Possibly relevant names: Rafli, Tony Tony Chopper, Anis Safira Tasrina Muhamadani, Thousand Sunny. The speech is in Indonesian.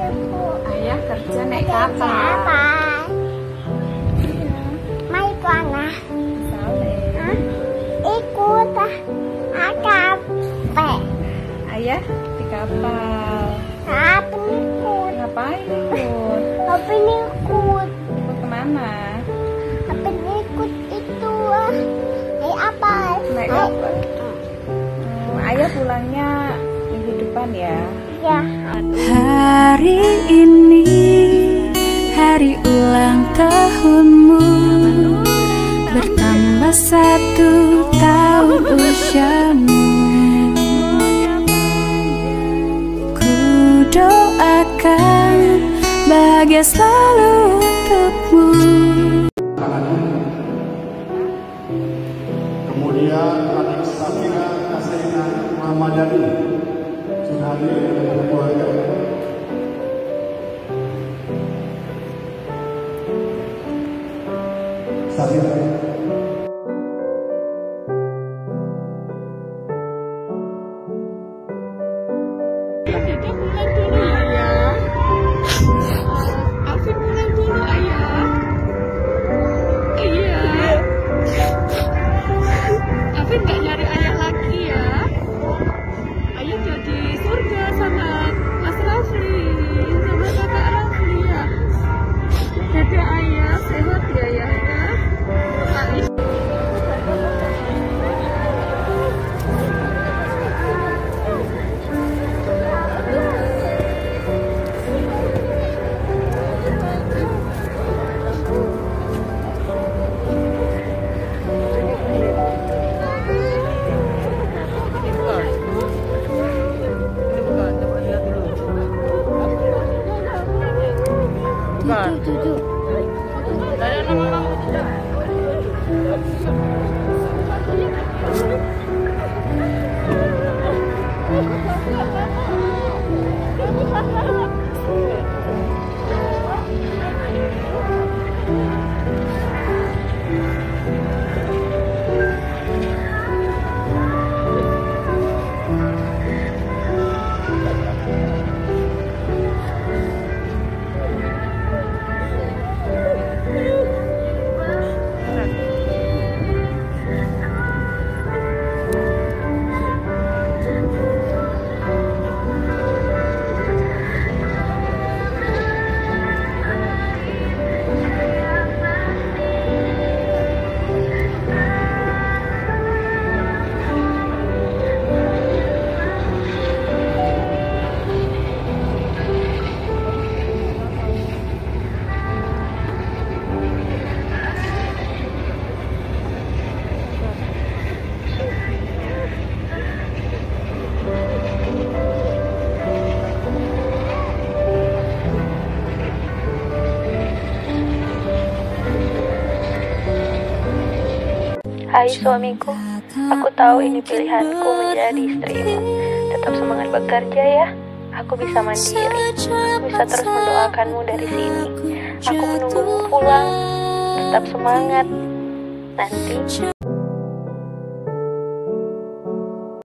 Ayah kerja naik kapal. Mau ikut anak? Ikut kapal. Ayah di kapal. Apa ikut? Ngapain ikut? Apa ikut? Ikut kemana? Apa ikut itu? Apa? Naik kapal. Ayah pulangnya minggu depan ya? Ya. Hari ini hari ulang tahunmu, bertambah 1 tahun usiamu. Ku doakan bahagia selalu untukmu. Kemudian Anis Safira Tasrina Muhamadani sudah hadir dengan keluarga. Safira. Aku pulang dulu ayah. Iya. Aku nggak nyari ayah lagi ya. Ayah jadi surga sama Mas Rafli, sama kakak Rafli ya. Kakak ayah sehat ya ayah. Hai suamiku, aku tahu ini pilihanku menjadi istrimu. Tetap semangat bekerja ya. Aku bisa mandiri. Aku bisa terus mendoakanmu dari sini. Aku menunggumu pulang. Tetap semangat. Nanti